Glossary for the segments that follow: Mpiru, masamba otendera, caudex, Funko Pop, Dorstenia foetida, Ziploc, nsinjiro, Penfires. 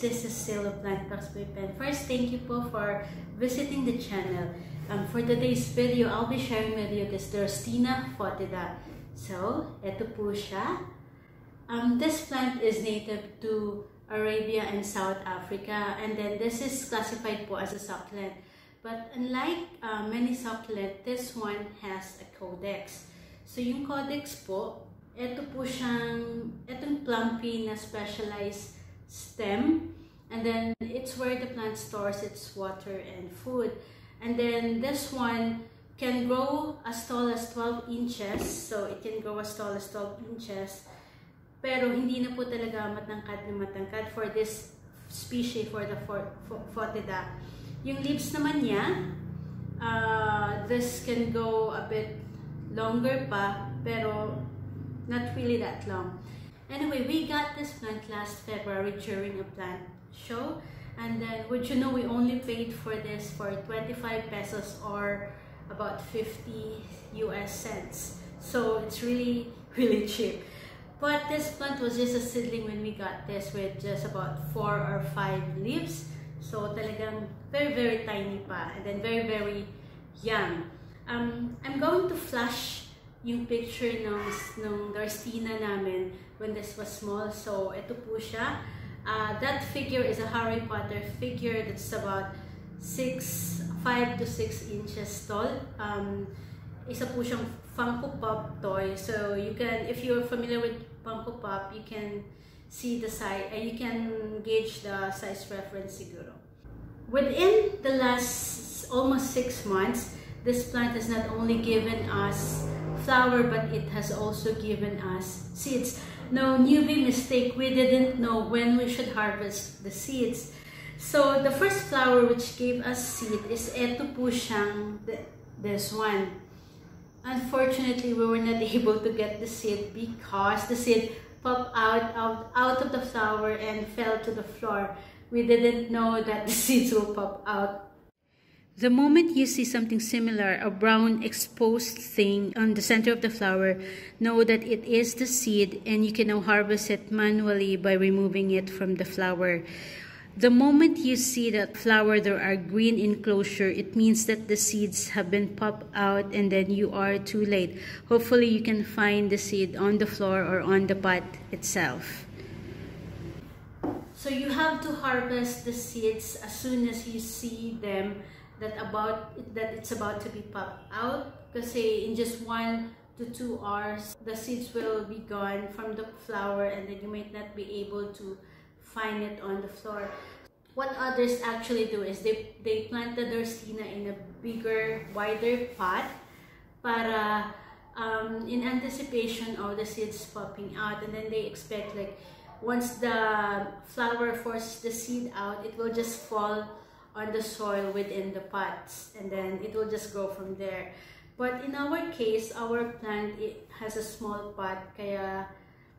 this is still a Plant Talks by Pen. First, thank you po for visiting the channel. For today's video, I'll be sharing with you this Dorstenia foetida. So, ito po siya. This plant is native to Arabia and South Africa, and then this is classified po as a succulent. But unlike many succulent, this one has a codex. So yung codex po, ito po siyang, itong plumpy na specialized stem, and then it's where the plant stores its water and food. And then this one can grow as tall as 12 inches, so it can grow as tall as 12 inches. Pero hindi na po talaga matangkad na matangkad for this species, for the foetida. Yung leaves naman niya, this can go a bit longer pa, pero not really that long. Anyway, we got this plant last February during a plant show. And then, would you know, we only paid for this for 25 pesos or about 50 US cents. So it's really, really cheap. But this plant was just a seedling when we got this, with just about 4 or 5 leaves. So talagang very, very tiny pa, and then very, very young. I'm going to flash yung picture ng Dorstenia namin when this was small. So ito po siya. That figure is a Harry Potter figure that's about 5 to 6 inches tall. Isa po siyang Funko Pop toy, so you can, if you're familiar with Funko Pop, you can see the size and you can gauge the size reference siguro. Within the last almost 6 months, this plant has not only given us flower, but it has also given us seeds. No newbie mistake, we didn't know when we should harvest the seeds. So the first flower which gave us seed is eto po siyang, this one. Unfortunately, we were not able to get the seed because the seed popped out of the flower and fell to the floor. We didn't know that the seeds will pop out. The moment you see something similar, a brown exposed thing on the center of the flower, know that it is the seed, and you can now harvest it manually by removing it from the flower. The moment you see that flower, there are green enclosure, it means that the seeds have been popped out, and then you are too late. Hopefully you can find the seed on the floor or on the pot itself. So you have to harvest the seeds as soon as you see them that it's about to be popped out, because in just 1 to 2 hours the seeds will be gone from the flower, and then you might not be able to find it on the floor. What others actually do is they plant the Dorstenia in a bigger, wider pot para in anticipation of the seeds popping out, and then they expect, like, once the flower forces the seed out, it will just fall on the soil within the pots, and then it will just grow from there. But in our case, our plant, it has a small pot, kaya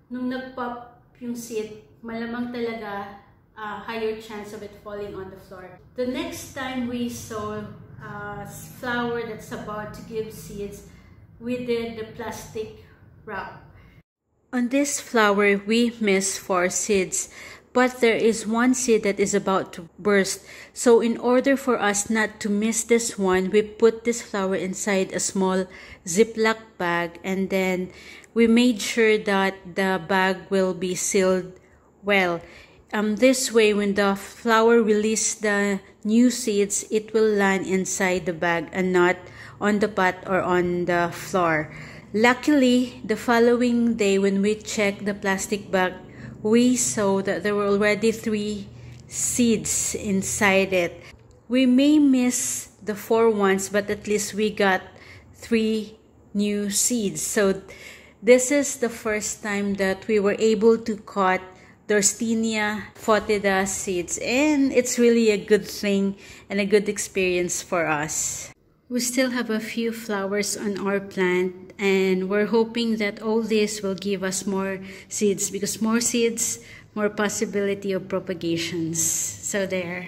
nung nag-pop yung seed, malamang talaga higher chance of it falling on the floor. The next time we saw a flower that's about to give seeds, we did the plastic wrap. On this flower, we missed 4 seeds, but there is one seed that is about to burst. So in order for us not to miss this one, we put this flower inside a small Ziploc bag, and then we made sure that the bag will be sealed well. This way, when the flower releases the new seeds, it will land inside the bag and not on the pot or on the floor. Luckily, the following day when we checked the plastic bag, we saw that there were already 3 seeds inside it. We may miss the 4 ones, but at least we got 3 new seeds. So this is the first time that we were able to caught Dorstenia foetida seeds, and it's really a good thing and a good experience for us. We still have a few flowers on our plant, and we're hoping that all this will give us more seeds, because more seeds, more possibility of propagations. So there.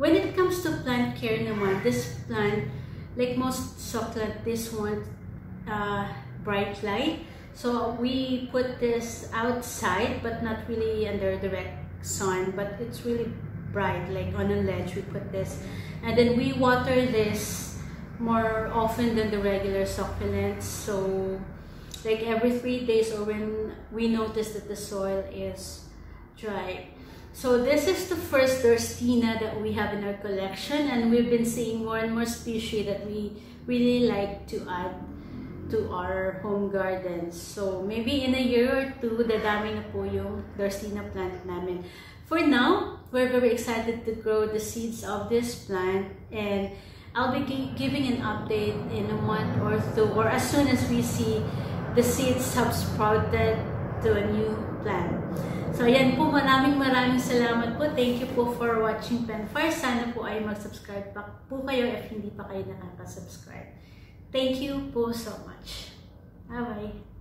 When it comes to plant care naman, this plant, like most succulent, this one bright light. So we put this outside, but not really under direct sun, but it's really bright, like on a ledge we put this, and then we water this more often than the regular succulents, so like every 3 days or when we notice that the soil is dry. So this is the first Dorstenia that we have in our collection, and we've been seeing more and more species that we really like to add to our home gardens. So maybe in a year or two, dadami na po yung Dorstenia plant namin. For now, we're very excited to grow the seeds of this plant, and I'll be giving an update in a month or two, or as soon as we see the seeds have sprouted to a new plant. So ayan po, maraming salamat po. Thank you po for watching PenFire. Sana po ay mag-subscribe po kayo if hindi pa kayo nakaka-subscribe. Thank you po so much. Bye-bye.